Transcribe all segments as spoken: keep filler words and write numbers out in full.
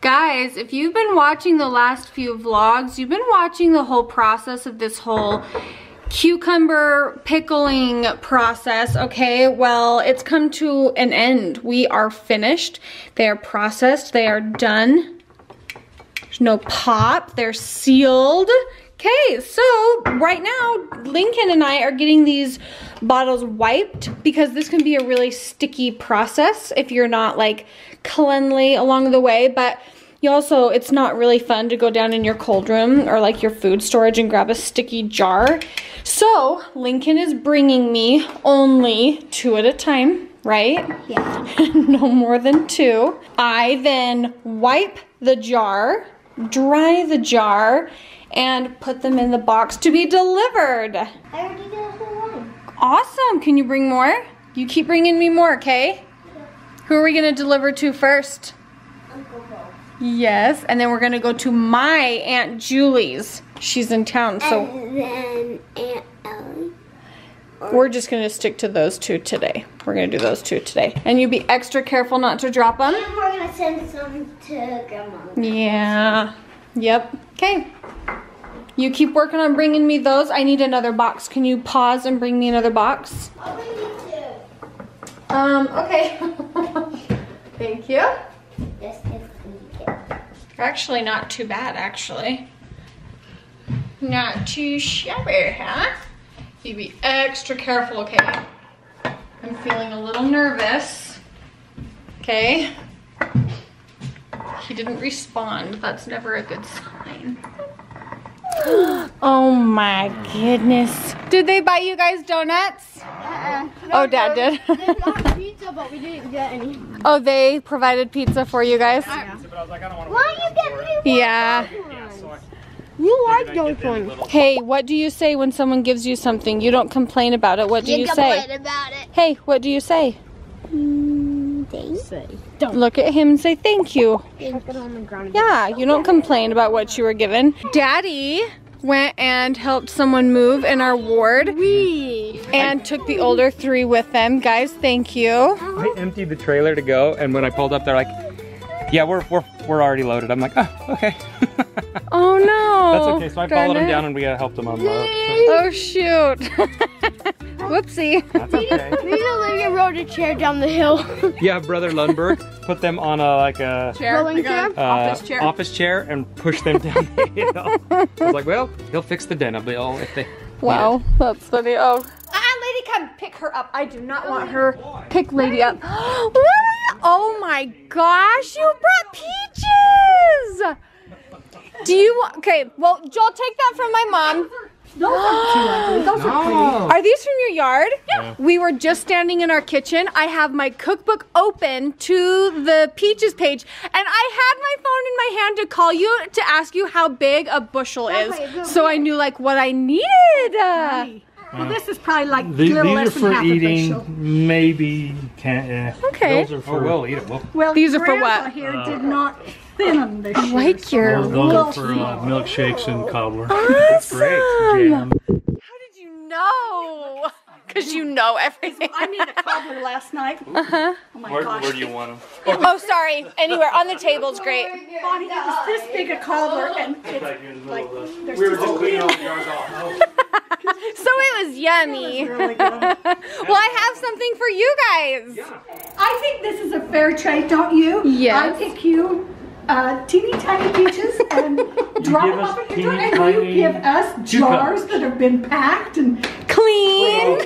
Guys, if you've been watching the last few vlogs, you've been watching the whole process of this whole cucumber pickling process. Okay, well, it's come to an end. We are finished. They are processed. They are done. There's no pop. They're sealed. Okay, so right now, Lincoln and I are getting these bottles wiped because this can be a really sticky process if you're not like cleanly along the way, but you also, it's not really fun to go down in your cold room or like your food storage and grab a sticky jar. So Lincoln is bringing me only two at a time, right? Yeah. No more than two. I then wipe the jar, dry the jar, and put them in the box to be delivered. I already did a whole one. Awesome. Can you bring more? You keep bringing me more, okay? Yeah. Who are we going to deliver to first? Uncle Paul. Yes, and then we're going to go to my Aunt Julie's. She's in town, so. And then Aunt Ellie. We're just going to stick to those two today. We're going to do those two today. And you be extra careful not to drop them. And we're going to send some to Grandma. Yeah. Yep. Okay. You keep working on bringing me those. I need another box. Can you pause and bring me another box? I'll bring you two. Um, okay. Thank you. Yes, yes, yes. Actually, not too bad, actually. Not too shabby, huh? You be extra careful, okay? I'm feeling a little nervous. Okay. He didn't respond. That's never a good sign. Oh my goodness. Did they buy you guys donuts? Uh-uh. No, oh, Dad no, did. They bought pizza, but we didn't get any. Oh, they provided pizza for you guys? Yeah. Why you get me one? Yeah. You like those ones. Hey, what do you say when someone gives you something? You don't complain about it. What do you, you say? complain about it. Hey, what do you say? Mm, thanks. Don't. Look at him and say thank you. Yeah, you don't complain about what you were given. Daddy went and helped someone move in our ward. We and took the older three with them. Guys, thank you. I emptied the trailer to go, and when I pulled up, they're like, yeah, we're, we're, we're already loaded. I'm like, oh, okay. Oh no. That's okay, so I Darn followed it. him down and we helped him unload. Oh shoot. Whoopsie. That's okay. Me and Olivia rode a chair down the hill. Yeah, Brother Lundberg put them on a like a chair, like a, uh, office chair, office chair, and pushed them down the hill. I was like, well, he'll fix the den. I'll be all if they. Wow, that's funny. Oh, ah, lady, come pick her up. I do not oh, want her. Boy. Pick lady up. Oh my gosh, you brought peaches. Do you, okay, well, Joel, take that from my mom. Those are cute. Those are pretty. Are these from your yard? Yeah. Yeah. We were just standing in our kitchen. I have my cookbook open to the peaches page, and I had my phone in my hand to call you to ask you how big a bushel is. Okay, so I knew like what I needed. Right. Well, this is probably like a little less than half a bushel. These are for eating, maybe. Can't, yeah. Okay. Those are for, oh, we'll eat it. We'll, well, these are for what? Here uh, did not thin them this year. I like your. Those, those are for uh, milkshakes and cobbler. Awesome. Great. Jam. How did you know? Because you know everything. I made a cobbler last night. Uh huh. Oh my where, gosh. Where do you want them? Oh, sorry. Anywhere on the table's great. Bonnie, it was this big a cobbler, and it's like there's we were just cleaning all the jars off. So it was yummy. It was really good. Well, I have something for you guys. Yeah. I think this is a fair trade, don't you? Yes. I pick you uh, teeny tiny peaches and drop them off at your door, and you give us jars that have been packed and clean.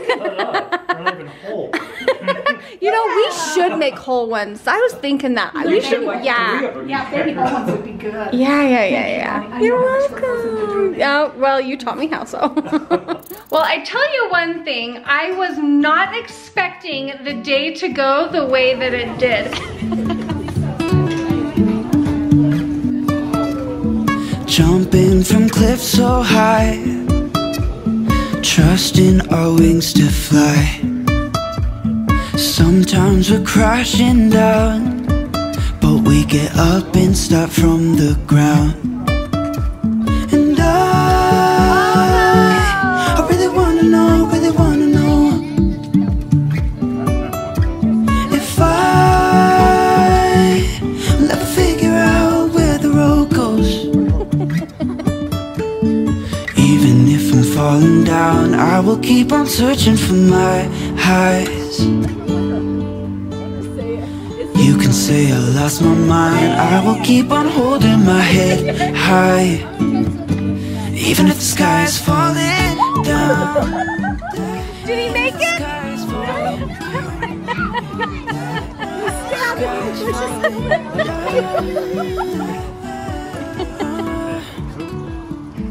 You know, we should make whole ones. I was thinking that. We should, yeah. Yeah, baby whole ones would be good. Yeah, yeah, yeah, yeah. You're welcome. Oh, well, you taught me how, so. Well, I tell you one thing. I was not expecting the day to go the way that it did. Jumping from cliffs so high, trusting our wings to fly. Sometimes we're crashing down, but we get up and start from the ground. And I, I really wanna know, really wanna know if I will ever figure out down. I will keep on searching for my highs. You can say I lost my mind. I will keep on holding my head high, even if the sky is falling down. Did he make it?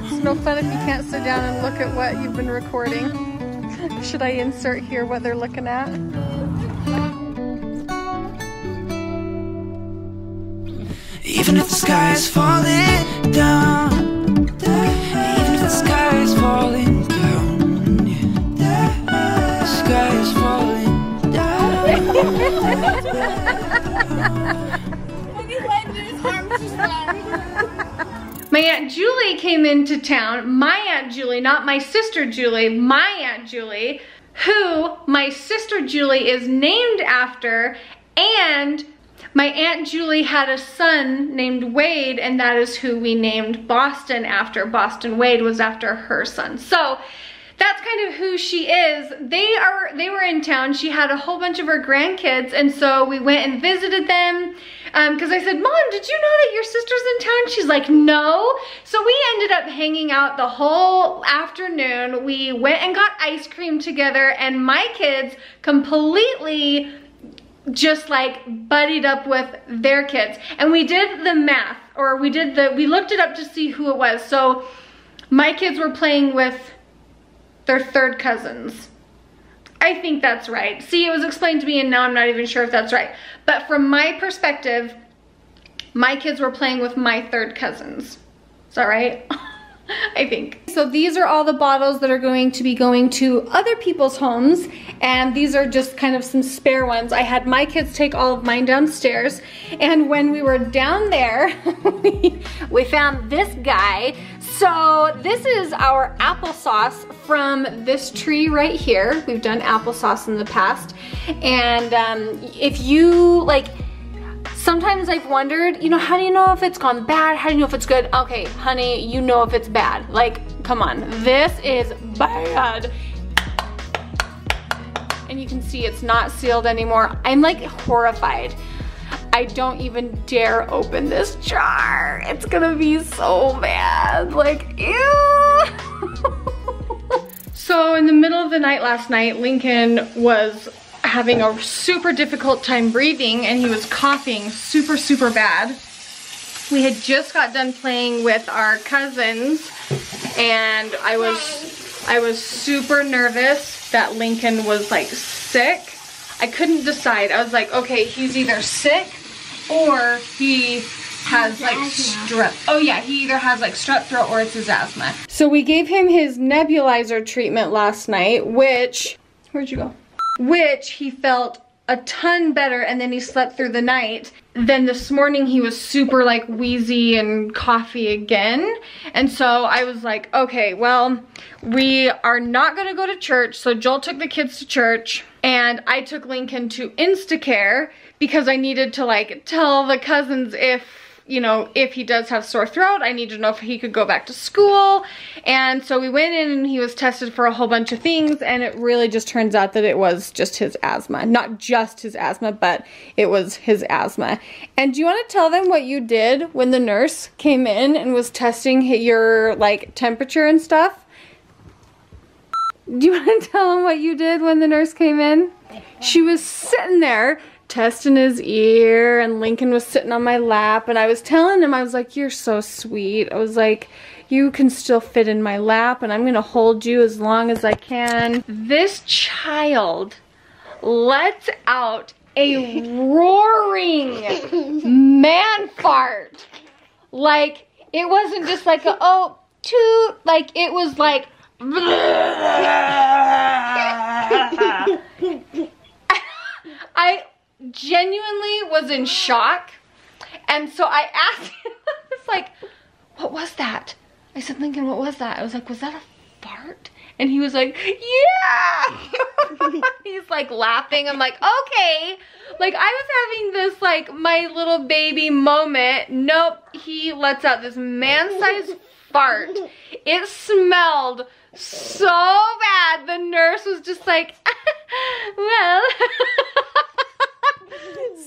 It's no fun if you can't sit down and look at what you've been recording. Should I insert here what they're looking at? Even if the sky is falling down, even if the sky is falling down, the sky is falling down. My Aunt Julie came into town, my Aunt Julie, not my sister Julie, my Aunt Julie, who my sister Julie is named after, and my Aunt Julie had a son named Wade, and that is who we named Boston after. Boston Wade was after her son. So that's kind of who she is. They are, they were in town. She had a whole bunch of her grandkids, and so we went and visited them. Um, cause I said, Mom, did you know that your sister's in town? She's like, no. So we ended up hanging out the whole afternoon. We went and got ice cream together, and my kids completely just like buddied up with their kids. And we did the math, or we did the, we looked it up to see who it was. So my kids were playing with their third cousins. I think that's right. See, it was explained to me, and now I'm not even sure if that's right. But from my perspective, my kids were playing with my third cousins. Is that right? I think. So these are all the bottles that are going to be going to other people's homes, and these are just kind of some spare ones. I had my kids take all of mine downstairs, and when we were down there, we found this guy. So this is our applesauce from this tree right here. We've done applesauce in the past, and um, if you like, sometimes I've wondered, you know, how do you know if it's gone bad? How do you know if it's good? Okay, honey, you know if it's bad. Like, come on, this is bad. And you can see it's not sealed anymore. I'm like horrified. I don't even dare open this jar. It's gonna be so bad. Like, ew. So in the middle of the night last night, Lincoln was having a super difficult time breathing, and he was coughing super, super bad. We had just got done playing with our cousins, and I was, I was super nervous that Lincoln was like sick. I couldn't decide. I was like, okay, he's either sick or he has like strep. Oh yeah, he either has like strep throat or it's his asthma. So we gave him his nebulizer treatment last night, which, where'd you go? Which he felt a ton better, and then he slept through the night. Then this morning he was super like wheezy and coughy again. And so I was like, okay, well, we are not gonna go to church. So Joel took the kids to church, and I took Lincoln to Instacare because I needed to like tell the cousins if, you know, if he does have sore throat, I need to know if he could go back to school. And so we went in, and he was tested for a whole bunch of things, and it really just turns out that it was just his asthma. Not just his asthma, but it was his asthma. And do you want to tell them what you did when the nurse came in and was testing your, like, temperature and stuff? Do you want to tell them what you did when the nurse came in? She was sitting there testing his ear, and Lincoln was sitting on my lap, and I was telling him, I was like, you're so sweet. I was like, you can still fit in my lap, and I'm gonna hold you as long as I can. This child lets out a roaring man fart. Like, it wasn't just like a, oh, toot. Like, it was like, I genuinely was in shock, and so I asked him, I was like, what was that? I said, Lincoln, what was that? I was like, was that a fart? And he was like, yeah. He's like laughing. I'm like, okay. Like, I was having this like my little baby moment. Nope, he lets out this man-sized fart. It smelled so bad. The nurse was just like, well.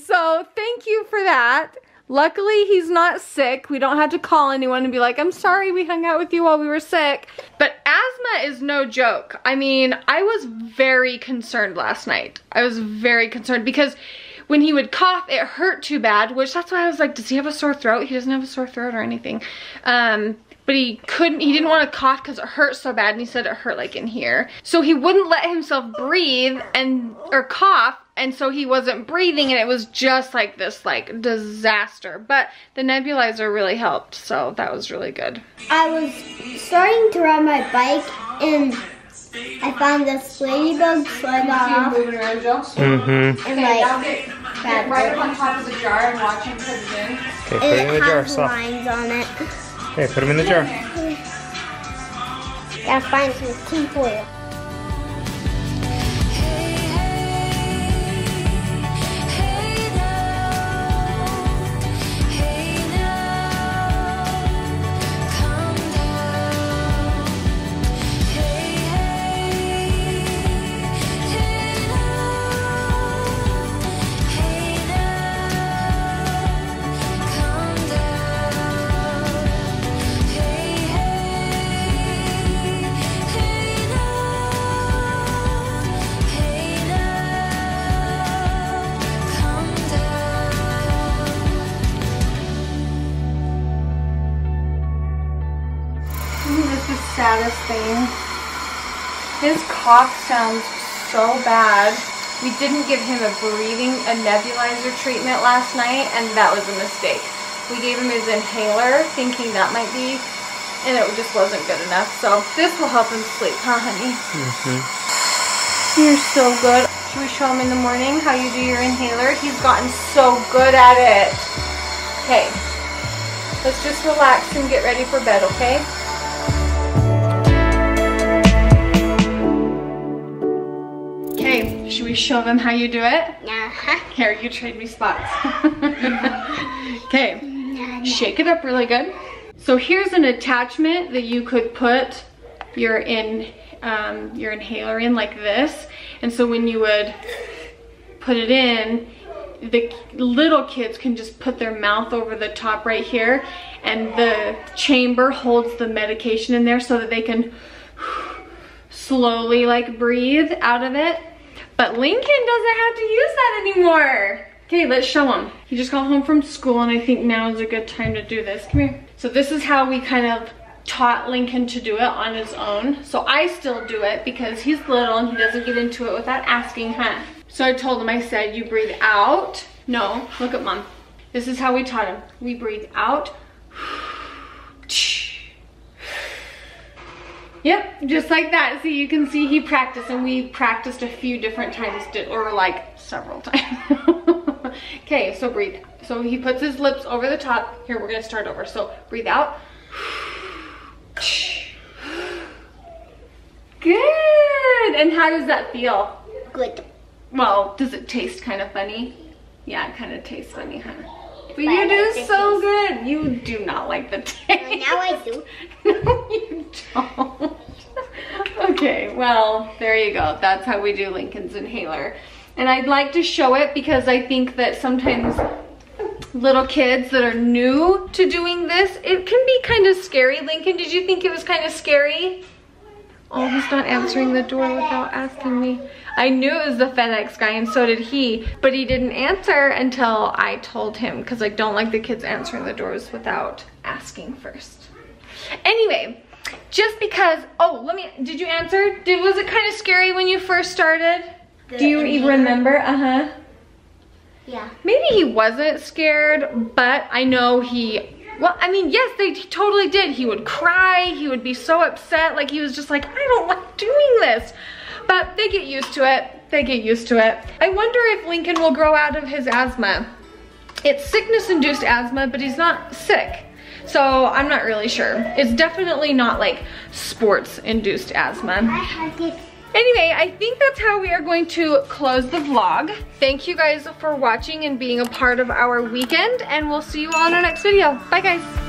So thank you for that. Luckily, he's not sick. We don't have to call anyone and be like, I'm sorry we hung out with you while we were sick. But asthma is no joke. I mean, I was very concerned last night. I was very concerned because when he would cough, it hurt too bad, which that's why I was like, does he have a sore throat? He doesn't have a sore throat or anything. Um, but he couldn't, he didn't want to cough because it hurt so bad, and he said it hurt like in here. So he wouldn't let himself breathe and, or cough, and so he wasn't breathing, and it was just like this like disaster. But the nebulizer really helped, so that was really good. I was starting to ride my bike, and I found this ladybug, so I got off. Mm-hmm. And like, okay, right up on top of the jar and watch him put it in. Okay, put it, it in the jar. It has lines on it. Okay, put them in the jar. Gotta find some tin foil. His cough sounds so bad. We didn't give him a breathing, a nebulizer treatment last night, and that was a mistake. We gave him his inhaler thinking that might be, and it just wasn't good enough. So this will help him sleep, huh, honey? Mm-hmm. You're so good. Should we show him in the morning how you do your inhaler? He's gotten so good at it. Okay, let's just relax and get ready for bed, okay? Should we show them how you do it? Uh-huh. Here, you trade me spots. Okay, shake it up really good. So here's an attachment that you could put your in um, your inhaler in like this. And so when you would put it in, the little kids can just put their mouth over the top right here, and the chamber holds the medication in there so that they can slowly like breathe out of it. But Lincoln doesn't have to use that anymore. Okay, let's show him. He just got home from school, and I think now is a good time to do this. Come here. So this is how we kind of taught Lincoln to do it on his own. So I still do it because he's little and he doesn't get into it without asking, huh? So I told him, I said, you breathe out. No, look at Mom. This is how we taught him. We breathe out. Yep, just like that. See, you can see he practiced, and we practiced a few different times, or like several times. Okay, so breathe. So he puts his lips over the top. Here, we're gonna start over. So breathe out. Good. And how does that feel? Good. Well, does it taste kind of funny? Yeah, it kind of tastes funny, huh? But you I do like so taste. Good. You do not like the taste. Well, now I do. No, you don't. Okay, well, there you go. That's how we do Lincoln's inhaler. And I'd like to show it because I think that sometimes little kids that are new to doing this, it can be kind of scary. Lincoln, did you think it was kind of scary? Oh, he's not answering the door without asking me. I knew it was the FedEx guy, and so did he, but he didn't answer until I told him, because I don't like the kids answering the doors without asking first. Anyway, just because, oh, let me, did you answer? Did, was it kind of scary when you first started? Do you remember? Uh-huh. Yeah. Maybe he wasn't scared, but I know he, well, I mean, yes, they totally did. He would cry, he would be so upset, like he was just like, I don't like doing this. But they get used to it, they get used to it. I wonder if Lincoln will grow out of his asthma. It's sickness-induced asthma, but he's not sick. So I'm not really sure. It's definitely not like sports-induced asthma. Anyway, I think that's how we are going to close the vlog. Thank you guys for watching and being a part of our weekend, and we'll see you all in our next video. Bye, guys.